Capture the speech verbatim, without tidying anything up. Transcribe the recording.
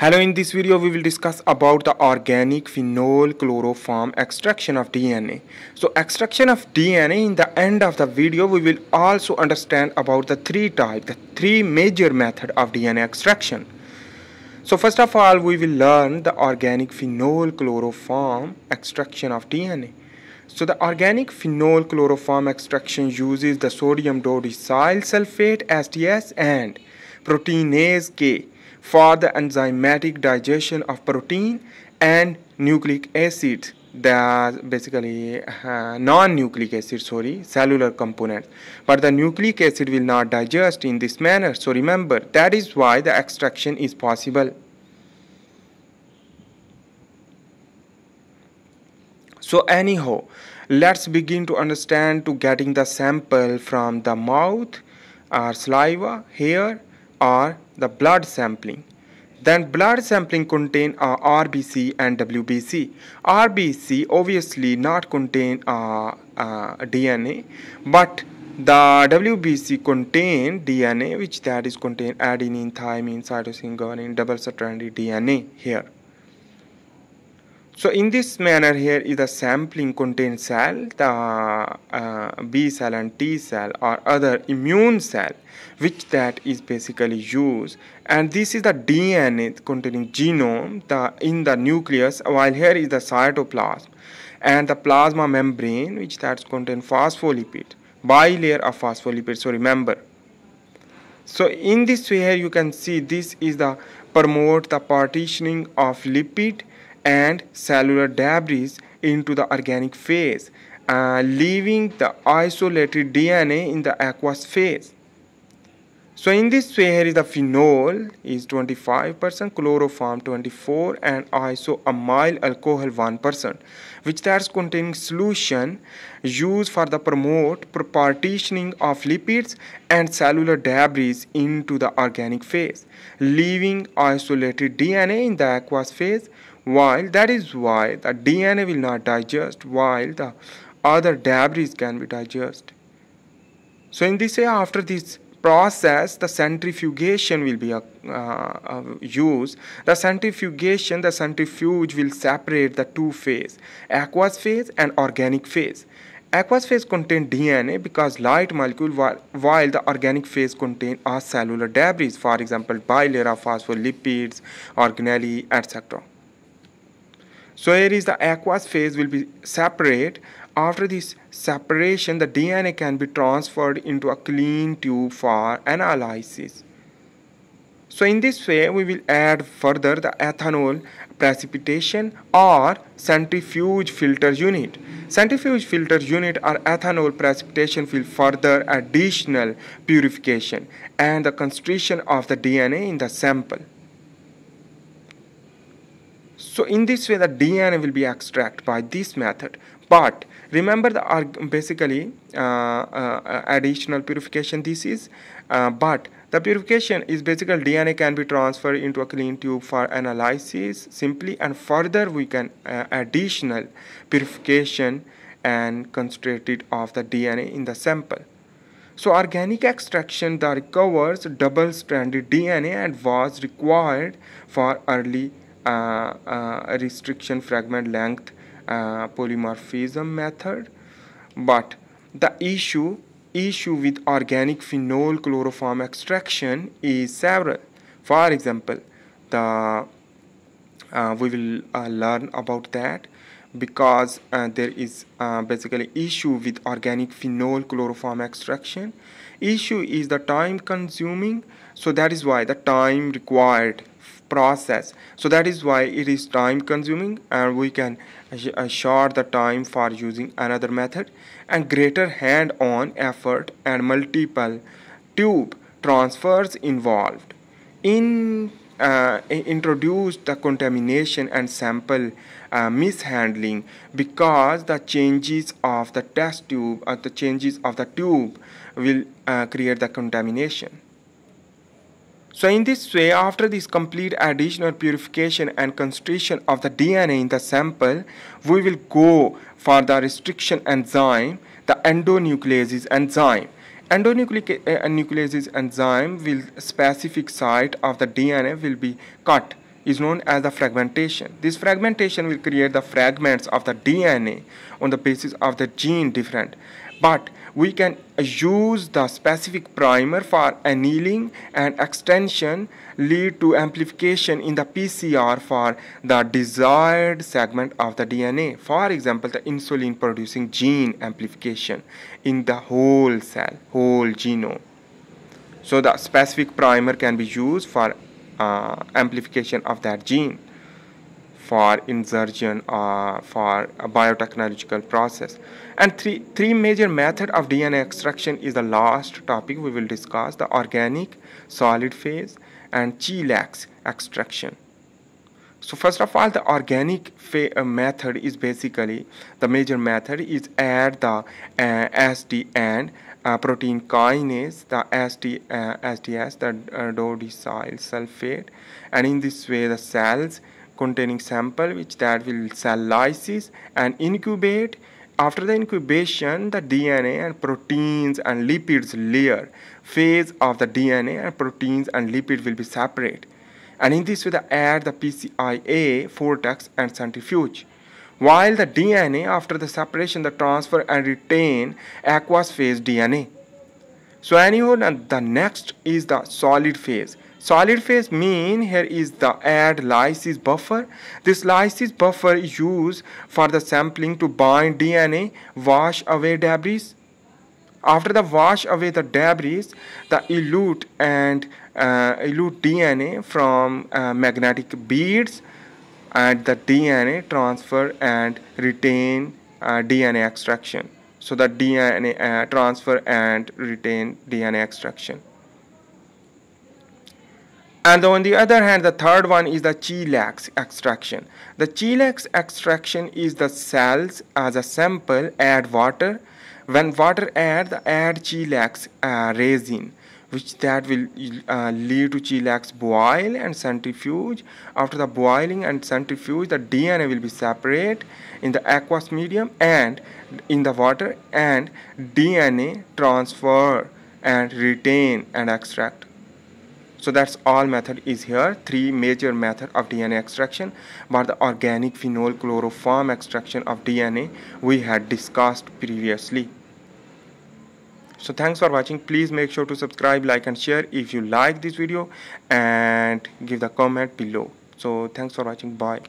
Hello, in this video we will discuss about the organic phenol chloroform extraction of D N A. So extraction of D N A, in the end of the video we will also understand about the three types, the three major methods of D N A extraction. So first of all we will learn the organic phenol chloroform extraction of D N A. So the organic phenol chloroform extraction uses the sodium dodecyl sulfate S D S and proteinase K for the enzymatic digestion of protein and nucleic acids, the basically uh, non-nucleic acid, sorry, cellular components. But the nucleic acid will not digest in this manner. So remember, that is why the extraction is possible. So anyhow, let's begin to understand to getting the sample from the mouth or saliva, hair, or the blood sampling. Then blood sampling contain uh, R B C and W B C. R B C obviously not contain uh, uh, D N A, but the W B C contain D N A, which that is contain adenine, thymine, cytosine, guanine, double-stranded D N A here. So in this manner, here is the sampling contain cell, the uh, B cell and T cell or other immune cell, which that is basically used. And this is the D N A containing genome the, in the nucleus, while here is the cytoplasm and the plasma membrane, which that contain phospholipid, bilayer of phospholipid. So remember. So in this way, here you can see this is the promote the partitioning of lipid and cellular debris into the organic phase, uh, leaving the isolated D N A in the aqueous phase. So in this way, here is the phenol is twenty-five percent, chloroform twenty-four, and isoamyl alcohol one percent, which that's containing solution used for the promote partitioning of lipids and cellular debris into the organic phase, leaving isolated D N A in the aqueous phase. While that is why the D N A will not digest, while the other debris can be digested. So in this way, after this process, the centrifugation will be uh, uh, used. The centrifugation, the centrifuge will separate the two phases, aqueous phase and organic phase. Aqueous phase contains D N A because light molecule, while, while the organic phase contains our cellular debris, for example, bilayer of phospholipids, organelle, et cetera. So here is the aqueous phase will be separate. After this separation, the D N A can be transferred into a clean tube for analysis. So in this way, we will add further the ethanol precipitation or centrifuge filter unit. Centrifuge filter unit or ethanol precipitation will further additional purification and the concentration of the D N A in the sample. So in this way, the D N A will be extracted by this method. But remember, the basically uh, uh, additional purification this is. Uh, but the purification is basically D N A can be transferred into a clean tube for analysis simply, and further we can uh, additional purification and concentrated of the D N A in the sample. So organic extraction that recovers double-stranded D N A and was required for early Uh, uh, restriction fragment length uh, polymorphism method. But the issue issue with organic phenol chloroform extraction is several. For example, the uh, we will uh, learn about that, because uh, there is uh, basically issue with organic phenol chloroform extraction. Issue is the time consuming, so that is why the time required process. So that is why it is time consuming, and we can short the time for using another method, and greater hand-on effort and multiple tube transfers involved. In uh, introduced the contamination and sample uh, mishandling, because the changes of the test tube or the changes of the tube will uh, create the contamination. So in this way, after this complete additional purification and concentration of the D N A in the sample, we will go for the restriction enzyme, the endonucleases enzyme. Endonucleases enzyme will specific site of the D N A will be cut is known as the fragmentation. This fragmentation will create the fragments of the D N A on the basis of the gene different. But we can use the specific primer for annealing and extension lead to amplification in the P C R for the desired segment of the D N A. For example, the insulin producing gene amplification in the whole cell, whole genome. So the specific primer can be used for uh, amplification of that gene for insertion uh, for a biotechnological process. And three, three major methods of D N A extraction is the last topic we will discuss, the organic, solid phase and Chelax extraction. So first of all, the organic method is basically, the major method is add the uh, S D N uh, protein kinase, the S D, uh, S D S, the uh, dodecyl sulfate, and in this way the cells containing sample which that will cell lysis and incubate. After the incubation, the D N A and proteins and lipids layer phase of the D N A and proteins and lipid will be separate. And in this way they add the P C I A, vortex and centrifuge. While the D N A after the separation the transfer and retain aqueous phase D N A. So anyhow, the next is the solid phase. Solid phase mean here is the add lysis buffer. This lysis buffer is used for the sampling to bind D N A, wash away debris. After the wash away the debris, the elute and uh, elute D N A from uh, magnetic beads, and the D N A transfer and retain uh, D N A extraction. So the D N A uh, transfer and retain D N A extraction. And on the other hand, the third one is the Chelax extraction. The Chelax extraction is the cells as a sample add water. When water add, the add Chelax uh, resin, which that will uh, lead to Chelax boil and centrifuge. After the boiling and centrifuge, the D N A will be separate in the aqueous medium and in the water, and D N A transfer and retain and extract. So that's all method is here, three major method of D N A extraction. But the organic phenol chloroform extraction of D N A we had discussed previously. So thanks for watching. Please make sure to subscribe, like and share if you like this video, and give the comment below. So thanks for watching. Bye.